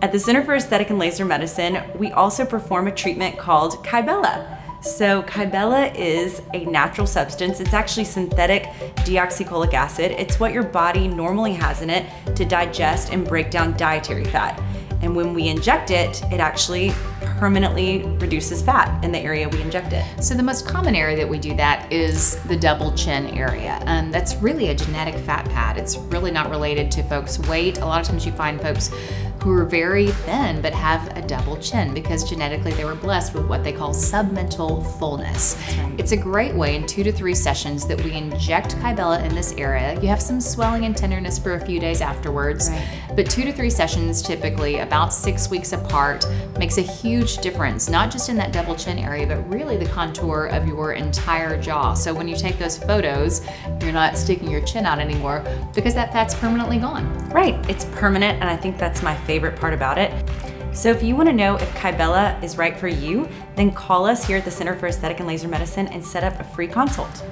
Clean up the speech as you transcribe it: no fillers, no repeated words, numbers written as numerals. At the Center for Aesthetic and Laser Medicine, we also perform a treatment called Kybella. So Kybella is a natural substance. It's actually synthetic deoxycholic acid. It's what your body normally has in it to digest and break down dietary fat. And when we inject it, it actually permanently reduces fat in the area we inject it. So the most common area that we do that is the double chin area. And that's really a genetic fat pad. It's really not related to folks' weight. A lot of times you find folks who are very thin but have a double chin because genetically they were blessed with what they call submental fullness. Right. It's a great way in 2 to 3 sessions that we inject Kybella in this area. You have some swelling and tenderness for a few days afterwards, right. But 2 to 3 sessions, typically about 6 weeks apart, makes a huge difference, not just in that double chin area, but really the contour of your entire jaw. So when you take those photos, you're not sticking your chin out anymore because that fat's permanently gone. Right, it's permanent, and I think that's my favorite part about it. So if you want to know if Kybella is right for you, then call us here at the Center for Aesthetic and Laser Medicine and set up a free consult.